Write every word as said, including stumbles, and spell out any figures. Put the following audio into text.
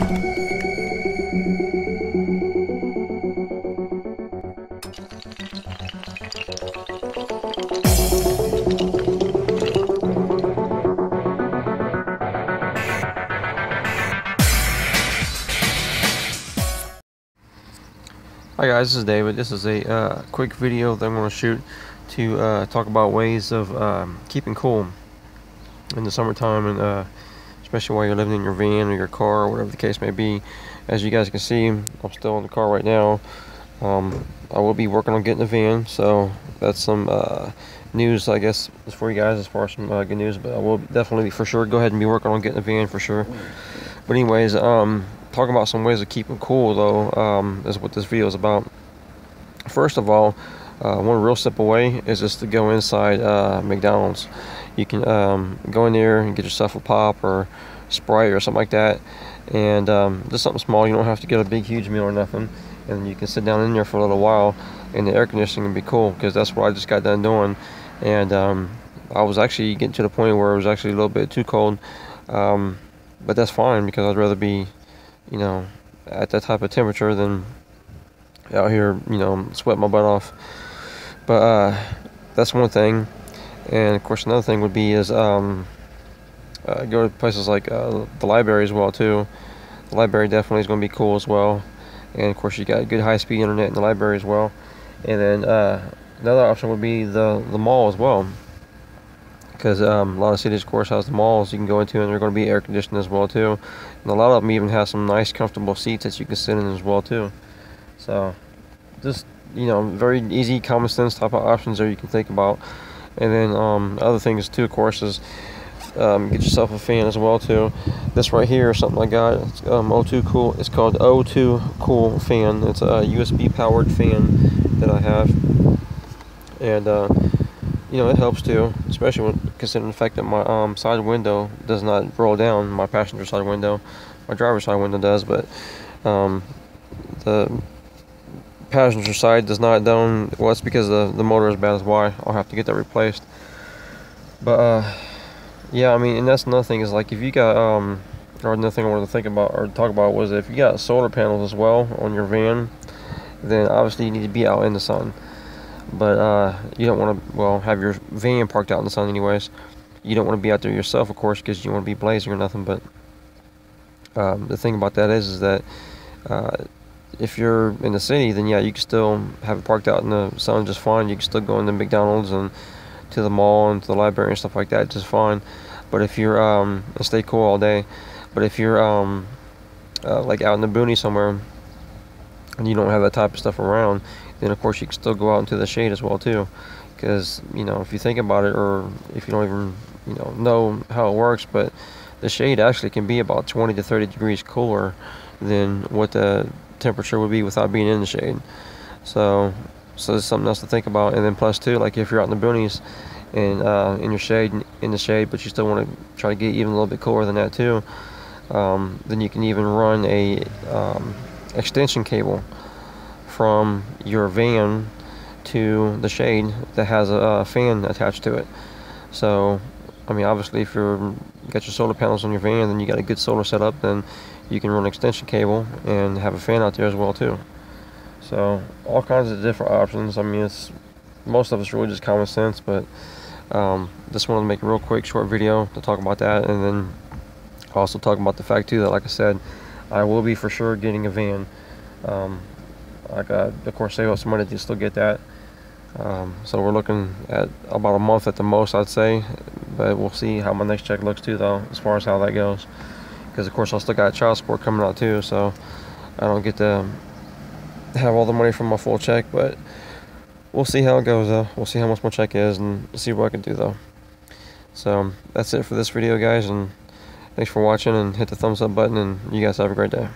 Hi guys, this is David. This is a uh, quick video that I'm going to shoot to uh, talk about ways of um, keeping cool in the summertime, and uh, especially while you're living in your van or your car or whatever the case may be. As you guys can see, I'm still in the car right now. Um, I will be working on getting a van, so that's some uh, news, I guess, for you guys as far as some uh, good news. But I will definitely, for sure, go ahead and be working on getting a van for sure. But anyways, um, talking about some ways of keeping cool though, um, is what this video is about. First of all, uh, one real simple way is just to go inside uh, McDonald's. You can um, go in there and get yourself a pop or Sprite or something like that, and um, just something small. You don't have to get a big huge meal or nothing, and you can sit down in there for a little while and the air conditioning can be cool, because that's what I just got done doing. And um, I was actually getting to the point where it was actually a little bit too cold, um, but that's fine, because I'd rather be, you know, at that type of temperature than out here, you know, sweating my butt off. But uh, that's one thing. And of course another thing would be is um, uh, go to places like uh, the library as well too. The library definitely is going to be cool as well. And of course you got good high-speed internet in the library as well. And then uh, another option would be the, the mall as well, because um, a lot of cities, of course, has the malls you can go into, and they're going to be air conditioned as well too. And a lot of them even have some nice, comfortable seats that you can sit in as well too. So, just, you know, very easy, common sense type of options there you can think about. And then um, other things too, of course, is um, get yourself a fan as well too. This right here, or something like that, it's um, O two Cool. It's called O two Cool fan. It's a U S B powered fan that I have, and uh, you know, it helps too, especially when considering the fact that my um, side window does not roll down. My passenger side window, my driver's side window does, but um, the passenger side does not down. Well, it's because the, the motor is bad as why. I'll have to get that replaced. But uh, yeah, I mean, and that's another thing is, like, if you got, um, or another thing I wanted to think about or talk about was, if you got solar panels as well on your van, then obviously you need to be out in the sun. But uh, you don't want to, well, have your van parked out in the sun anyways. You don't want to be out there yourself, of course, because you want to be blazing or nothing. But um, the thing about that is, is that uh, if you're in the city, then yeah, you can still have it parked out in the sun just fine. You can still go into McDonald's and to the mall and to the library and stuff like that just fine. But if you're, um, stay cool all day. But if you're, um, uh, like, out in the boonies somewhere and you don't have that type of stuff around, then of course you can still go out into the shade as well too, because, you know, if you think about it, or if you don't even, you know, know how it works, but the shade actually can be about twenty to thirty degrees cooler than what the temperature would be without being in the shade. So, so there's something else to think about. And then plus too, like, if you're out in the boonies and uh, in your shade, in the shade, but you still want to try to get even a little bit cooler than that too, um, then you can even run a um, extension cable from your van to the shade that has a, a fan attached to it. So, I mean, obviously, if you're you got your solar panels on your van, then you got a good solar setup, then you can run an extension cable and have a fan out there as well too. So, all kinds of different options. I mean, it's most of it's really just common sense, but um, just wanted to make a real quick, short video to talk about that, and then also talk about the fact too that, like I said, I will be for sure getting a van. Um, I got, of course, save up some money to still get that. Um, so we're looking at about a month at the most, I'd say. But we'll see how my next check looks too, though, as far as how that goes. Because of course I still got child support coming out too, so I don't get to have all the money from my full check. But we'll see how it goes, though. We'll see how much my check is and see what I can do, though. So that's it for this video, guys, and thanks for watching. And hit the thumbs up button. And you guys have a great day.